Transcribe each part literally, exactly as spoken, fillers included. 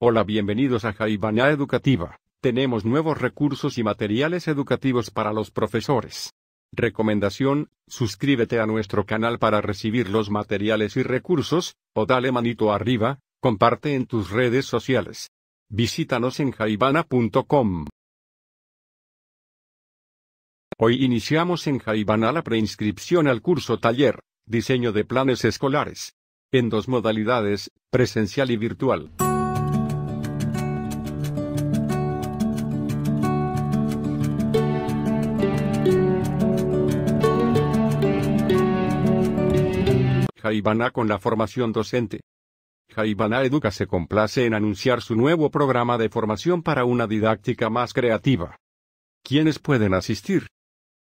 Hola, bienvenidos a Jaibaná Educativa. Tenemos nuevos recursos y materiales educativos para los profesores. Recomendación: suscríbete a nuestro canal para recibir los materiales y recursos, o dale manito arriba, comparte en tus redes sociales. Visítanos en jaibaná punto com. Hoy iniciamos en Jaibaná la preinscripción al curso taller, diseño de planes escolares, en dos modalidades, presencial y virtual. Jaibaná con la formación docente. Jaibaná Educa se complace en anunciar su nuevo programa de formación para una didáctica más creativa. ¿Quiénes pueden asistir?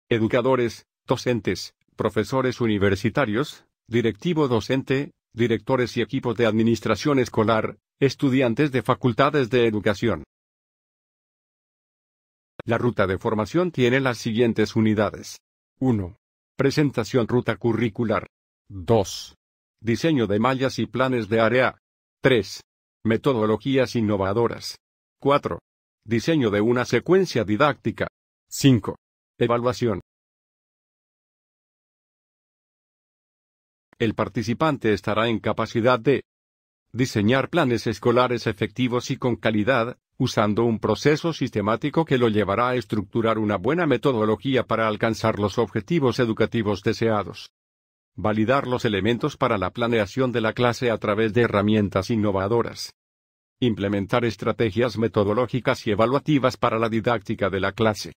Educadores, docentes, profesores universitarios, directivo docente, directores y equipos de administración escolar, estudiantes de facultades de educación. La ruta de formación tiene las siguientes unidades. uno. Presentación ruta curricular. dos. Diseño de mallas y planes de área. tres. Metodologías innovadoras. cuatro. Diseño de una secuencia didáctica. cinco. Evaluación. El participante estará en capacidad de diseñar planes escolares efectivos y con calidad, usando un proceso sistemático que lo llevará a estructurar una buena metodología para alcanzar los objetivos educativos deseados. Validar los elementos para la planeación de la clase a través de herramientas innovadoras. Implementar estrategias metodológicas y evaluativas para la didáctica de la clase.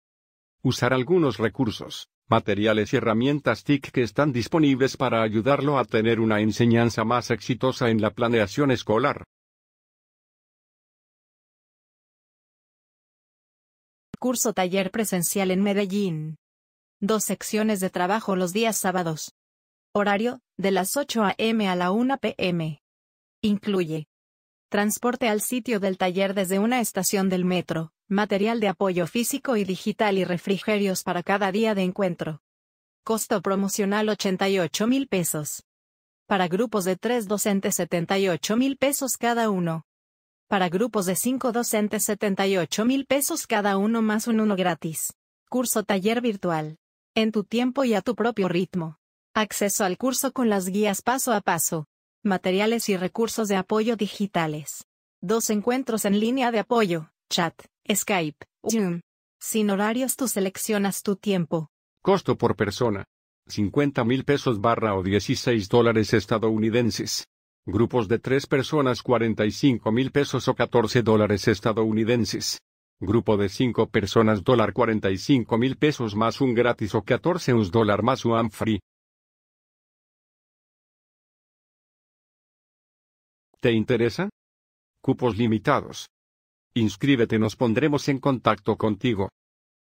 Usar algunos recursos, materiales y herramientas T I C que están disponibles para ayudarlo a tener una enseñanza más exitosa en la planeación escolar. Curso taller presencial en Medellín. Dos secciones de trabajo los días sábados. Horario, de las ocho a m a la una p m Incluye transporte al sitio del taller desde una estación del metro, material de apoyo físico y digital y refrigerios para cada día de encuentro. Costo promocional ochenta y ocho mil pesos. Para grupos de tres docentes setenta y ocho mil pesos cada uno. Para grupos de cinco docentes setenta y ocho mil pesos cada uno más un uno gratis. Curso taller virtual. En tu tiempo y a tu propio ritmo. Acceso al curso con las guías paso a paso. Materiales y recursos de apoyo digitales. Dos encuentros en línea de apoyo, chat, Skype, Zoom. Sin horarios, tú seleccionas tu tiempo. Costo por persona. cincuenta mil pesos barra o dieciséis dólares estadounidenses. Grupos de tres personas cuarenta y cinco mil pesos o catorce dólares estadounidenses. Grupo de cinco personas dólar cuarenta y cinco mil pesos más un gratis o catorce us dólar más un free. ¿Te interesa? Cupos limitados. Inscríbete, nos pondremos en contacto contigo.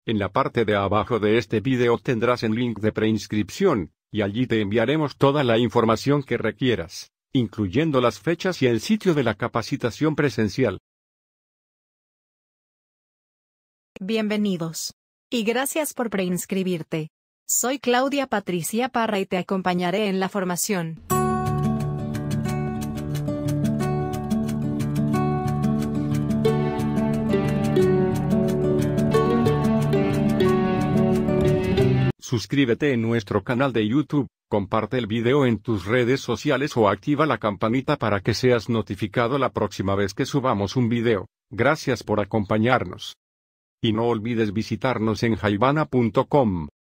En la parte de abajo de este video tendrás el link de preinscripción, y allí te enviaremos toda la información que requieras, incluyendo las fechas y el sitio de la capacitación presencial. Bienvenidos. Y gracias por preinscribirte. Soy Claudia Patricia Parra y te acompañaré en la formación. Suscríbete en nuestro canal de YouTube, comparte el video en tus redes sociales o activa la campanita para que seas notificado la próxima vez que subamos un video. Gracias por acompañarnos. Y no olvides visitarnos en jaibaná punto com.